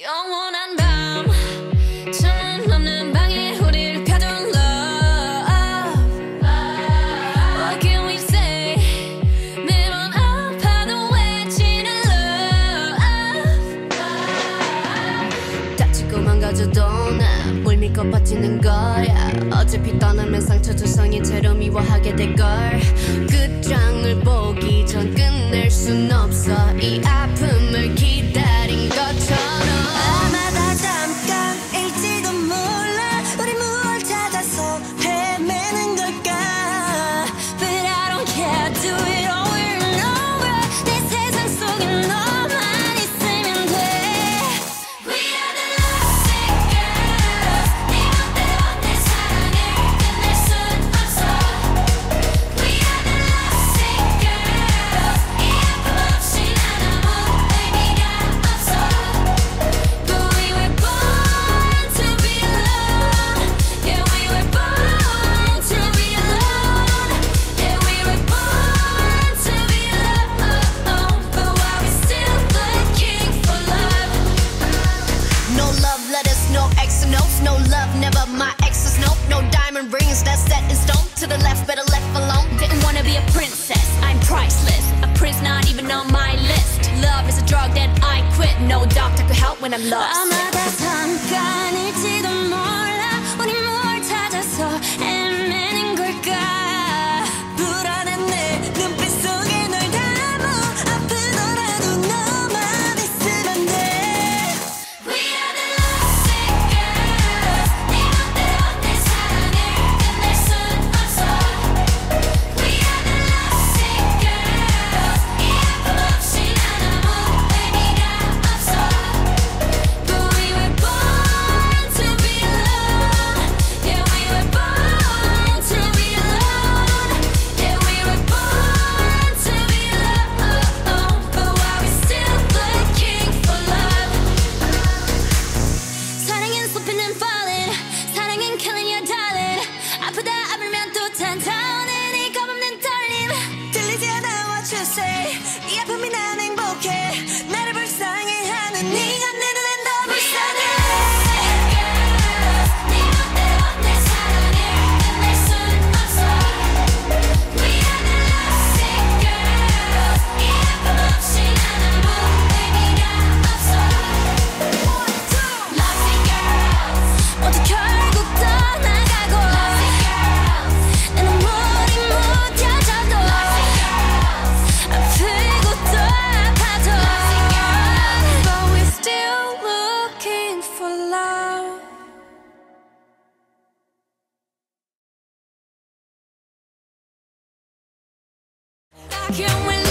영원한 밤 천은 넘는 방에 우릴 가둔 love. What can we say? 매번 아파도 외치는 love. 다치고 망가져도 나 뭘 믿고 버티는 거야. 어차피 떠나면 상처 조성이 채로 미워하게 될걸. 끝장을 보기 전 끝낼 순 없어. 이 아픔을 기다린 것처럼 that's set in stone. To the left, better left alone. Didn't wanna be a princess, I'm priceless. A prince not even on my list. Love is a drug that I quit. No doctor could help when I'm lost. 아마도 잠깐일지도 몰라. 우리 뭘 찾아서 헤매는 걸까. 불안한 내 눈빛 속에 널 담아. 아프더라도 너만 있으면 돼. We are the lovesick girls. 네 맘대로 내 사랑을 can we